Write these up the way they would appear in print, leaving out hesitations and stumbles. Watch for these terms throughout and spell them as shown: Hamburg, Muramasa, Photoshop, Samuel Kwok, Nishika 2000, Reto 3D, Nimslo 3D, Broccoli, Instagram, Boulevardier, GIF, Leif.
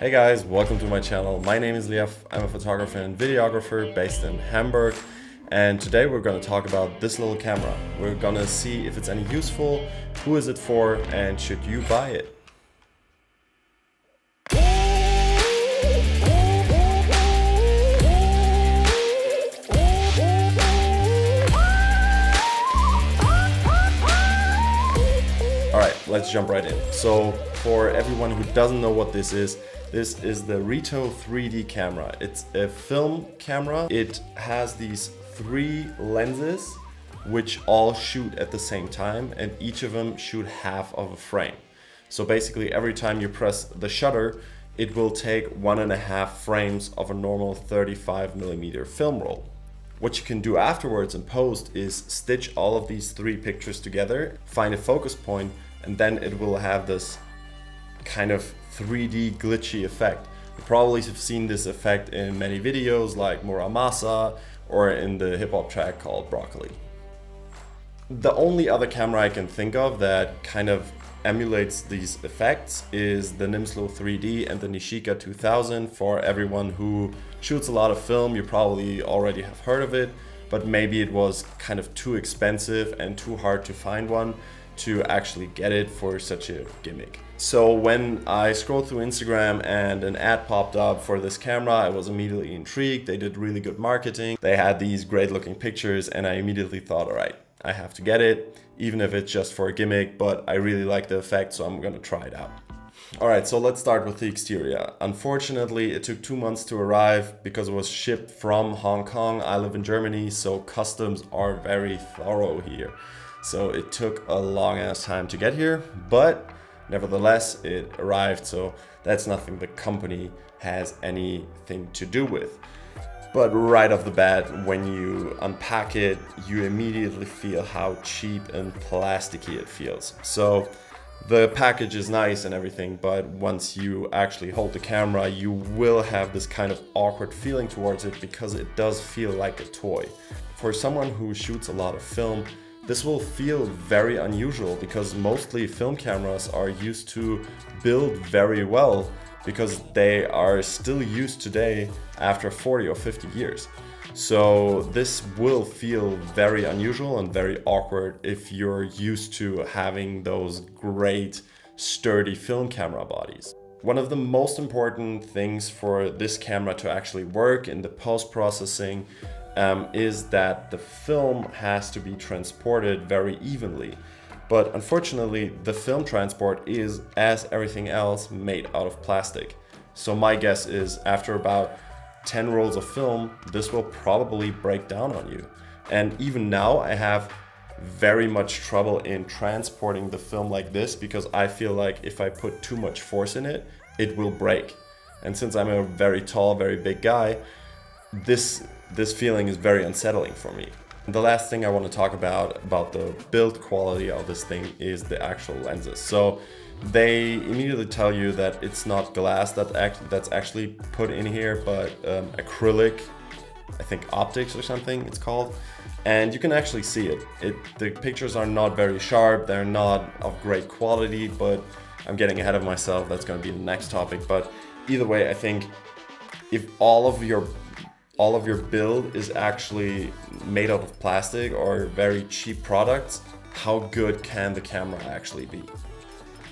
Hey guys, welcome to my channel. My name is Leif. I'm a photographer and videographer based in Hamburg, and today we're going to talk about this little camera. We're going to see if it's any useful, who is it for, and should you buy it? Let's jump right in. So for everyone who doesn't know what this is the Reto 3D camera. It's a film camera. It has these three lenses which all shoot at the same time, and each of them shoot half of a frame. So basically every time you press the shutter, it will take 1.5 frames of a normal 35mm film roll. What you can do afterwards in post is stitch all of these three pictures together, find a focus point, and then it will have this kind of 3D glitchy effect. You probably have seen this effect in many videos like Muramasa or in the hip-hop track called Broccoli. The only other camera I can think of that kind of emulates these effects is the Nimslo 3D and the Nishika 2000. For everyone who shoots a lot of film, you probably already have heard of it, but maybe it was kind of too expensive and too hard to find one to actually get it for such a gimmick. So when I scrolled through Instagram and an ad popped up for this camera, I was immediately intrigued. They did really good marketing. They had these great looking pictures, and I immediately thought, all right, I have to get it, even if it's just for a gimmick, but I really like the effect, so I'm gonna try it out. All right, so let's start with the exterior. Unfortunately, it took 2 months to arrive because it was shipped from Hong Kong. I live in Germany, so customs are very thorough here. So it took a long ass time to get here, but nevertheless, it arrived. So that's nothing the company has anything to do with. But right off the bat, when you unpack it, you immediately feel how cheap and plasticky it feels. So the package is nice and everything, but once you actually hold the camera, you will have this kind of awkward feeling towards it because it does feel like a toy. For someone who shoots a lot of film, this will feel very unusual because mostly film cameras are used to build very well, because they are still used today after 40 or 50 years. So this will feel very unusual and very awkward if you're used to having those great sturdy film camera bodies. One of the most important things for this camera to actually work in the post-processing is that the film has to be transported very evenly. But unfortunately, the film transport is, as everything else, made out of plastic. So my guess is after about 10 rolls of film, this will probably break down on you. And even now I have very much trouble in transporting the film like this because I feel like if I put too much force in it, it will break. And since I'm a very tall, very big guy, this feeling is very unsettling for me. The last thing I want to talk about the build quality of this thing is the actual lenses. So they immediately tell you that it's not glass that's actually put in here, but acrylic, I think optics or something it's called. And you can actually see it. The pictures are not very sharp, they're not of great quality, but I'm getting ahead of myself. That's going to be the next topic. But either way, I think if all of your build is actually made out of plastic or very cheap products, how good can the camera actually be?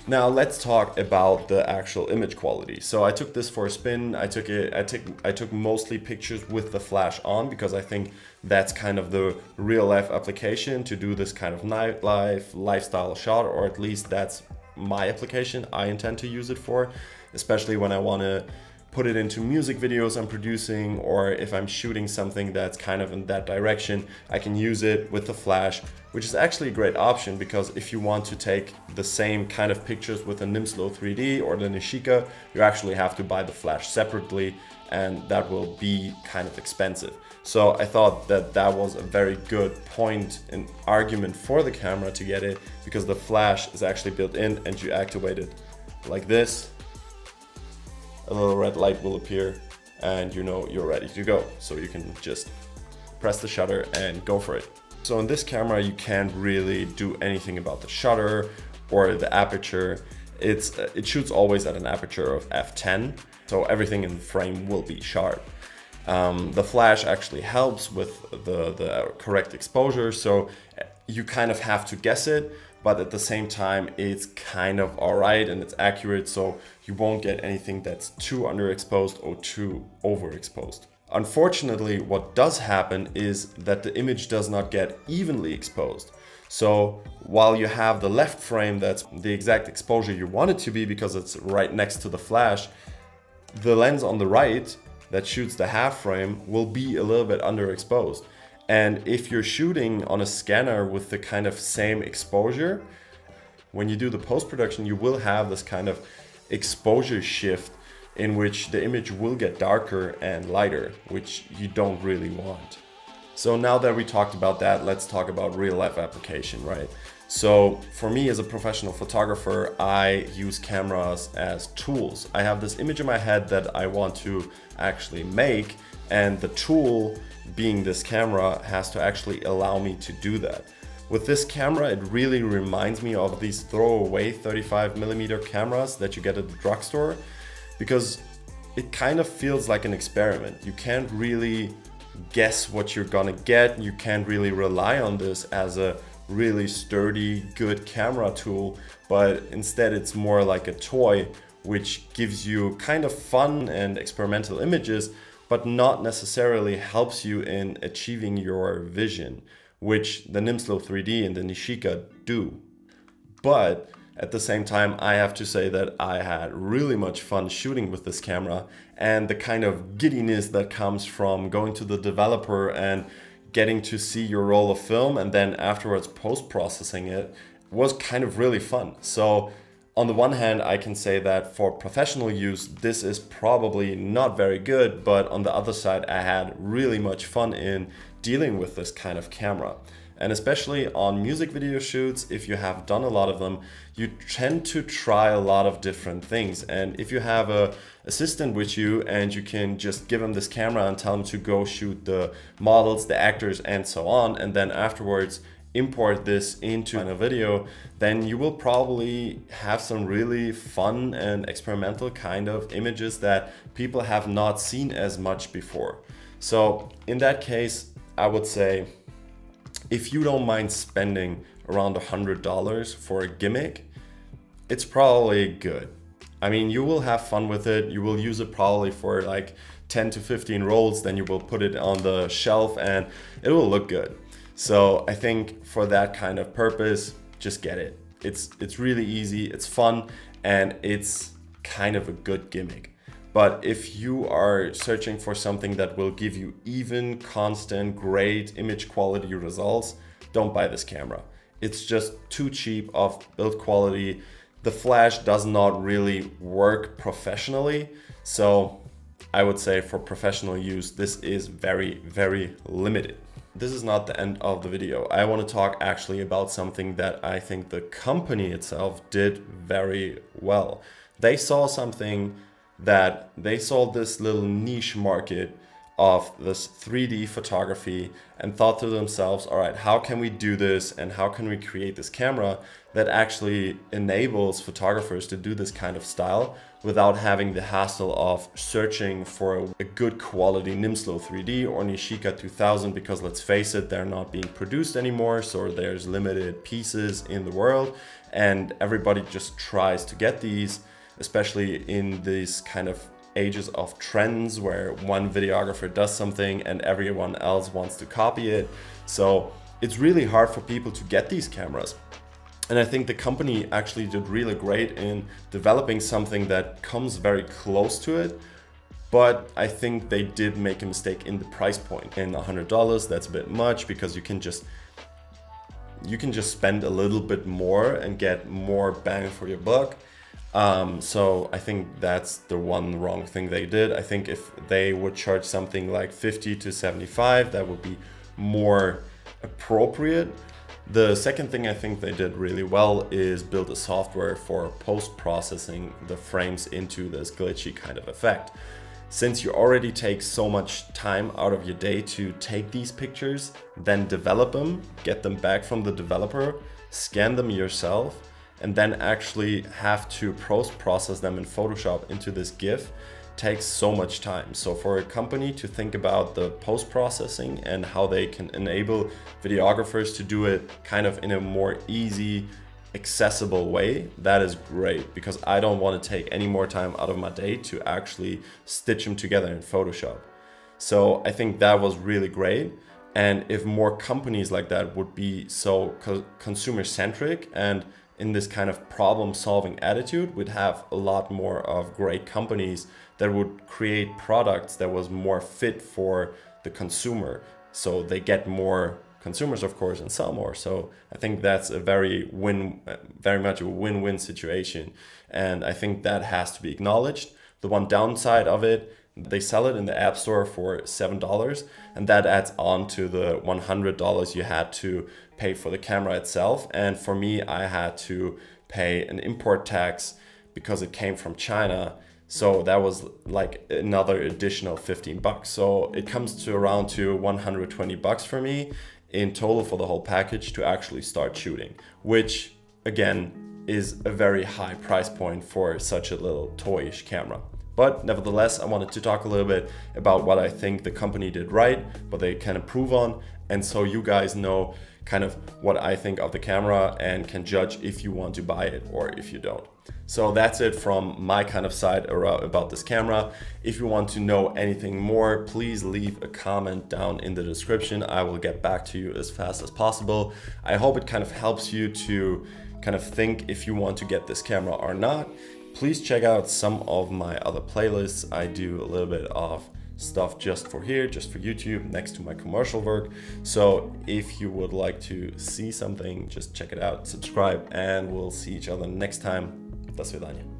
Now let's talk about the actual image quality. So I took this for a spin. I took mostly pictures with the flash on because I think that's kind of the real life application to do this kind of nightlife lifestyle shot, or at least that's my application I intend to use it for, especially when I want to put it into music videos I'm producing, or if I'm shooting something that's kind of in that direction, I can use it with the flash, which is actually a great option because if you want to take the same kind of pictures with a Nimslo 3D or the Nishika, you actually have to buy the flash separately, and that will be kind of expensive. So I thought that was a very good point and argument for the camera to get it, because the flash is actually built in and you activate it like this. A little red light will appear and you know you're ready to go. So you can just press the shutter and go for it. So in this camera, you can't really do anything about the shutter or the aperture. it shoots always at an aperture of f10, so everything in the frame will be sharp. The flash actually helps with the correct exposure, so you kind of have to guess it, but at the same time it's kind of alright and it's accurate, so you won't get anything that's too underexposed or too overexposed. Unfortunately, what does happen is that the image does not get evenly exposed. So while you have the left frame that's the exact exposure you want it to be because it's right next to the flash, the lens on the right that shoots the half frame will be a little bit underexposed. And if you're shooting on a scanner with the kind of same exposure, when you do the post-production, you will have this kind of exposure shift in which the image will get darker and lighter, which you don't really want. So now that we talked about that, let's talk about real life application, right? So for me as a professional photographer, I use cameras as tools. I have this image in my head that I want to actually make, and the tool being this camera has to actually allow me to do that. With this camera, it really reminds me of these throwaway 35mm cameras that you get at the drugstore, because it kind of feels like an experiment. You can't really guess what you're gonna get. You can't really rely on this as a really sturdy, good camera tool, but instead it's more like a toy, which gives you kind of fun and experimental images, but not necessarily helps you in achieving your vision, which the Nimslo 3D and the Nishika do. But at the same time, I have to say that I had really much fun shooting with this camera, and the kind of giddiness that comes from going to the developer and getting to see your roll of film and then afterwards post-processing it was kind of really fun. So on the one hand, I can say that for professional use, this is probably not very good, but on the other side, I had really much fun in dealing with this kind of camera. And especially on music video shoots, if you have done a lot of them, you tend to try a lot of different things. And if you have an assistant with you and you can just give him this camera and tell him to go shoot the models, the actors, and so on, and then afterwards import this into a video, then you will probably have some really fun and experimental kind of images that people have not seen as much before. So in that case, I would say, if you don't mind spending around $100 for a gimmick, it's probably good. I mean, you will have fun with it. You will use it probably for like 10 to 15 rolls, then you will put it on the shelf and it will look good. So I think for that kind of purpose, just get it. It's really easy, it's fun, and it's kind of a good gimmick. But if you are searching for something that will give you even, constant, great image quality results, don't buy this camera. It's just too cheap of build quality. The flash does not really work professionally. So I would say for professional use, this is very, very limited. This is not the end of the video. I want to talk actually about something that I think the company itself did very well. They saw something that they saw this little niche market of this 3D photography and thought to themselves, all right, how can we do this and how can we create this camera that actually enables photographers to do this kind of style without having the hassle of searching for a good quality Nimslo 3D or Nishika 2000, because let's face it, they're not being produced anymore, so there's limited pieces in the world and everybody just tries to get these, especially in these kind of ages of trends where one videographer does something and everyone else wants to copy it. So it's really hard for people to get these cameras. And I think the company actually did really great in developing something that comes very close to it. But I think they did make a mistake in the price point. And $100, that's a bit much, because you can just spend a little bit more and get more bang for your buck. So I think that's the one wrong thing they did. I think if they would charge something like 50 to 75, that would be more appropriate. The second thing I think they did really well is build a software for post-processing the frames into this glitchy kind of effect. Since you already take so much time out of your day to take these pictures, then develop them, get them back from the developer, scan them yourself, and then actually have to post-process them in Photoshop into this GIF takes so much time. So for a company to think about the post-processing and how they can enable videographers to do it kind of in a more easy, accessible way, that is great, because I don't want to take any more time out of my day to actually stitch them together in Photoshop. So I think that was really great. And if more companies like that would be so consumer-centric and in this kind of problem-solving attitude, we'd have a lot more of great companies that would create products that was more fit for the consumer. So they get more consumers, of course, and sell more. So I think that's a very much a win-win situation. And I think that has to be acknowledged. The one downside of it, they sell it in the App Store for $7, and that adds on to the $100 you had to pay for the camera itself. And for me, I had to pay an import tax because it came from China. So that was like another additional $15. So it comes to around to $120 for me in total for the whole package to actually start shooting, which again is a very high price point for such a little toyish camera. But nevertheless, I wanted to talk a little bit about what I think the company did right, what they can improve on. And so you guys know kind of what I think of the camera and can judge if you want to buy it or if you don't. So that's it from my kind of side about this camera. If you want to know anything more, please leave a comment down in the description. I will get back to you as fast as possible. I hope it kind of helps you to kind of think if you want to get this camera or not. Please check out some of my other playlists. I do a little bit of stuff just for here, just for YouTube, next to my commercial work. So if you would like to see something, just check it out, subscribe, and we'll see each other next time. До свидания.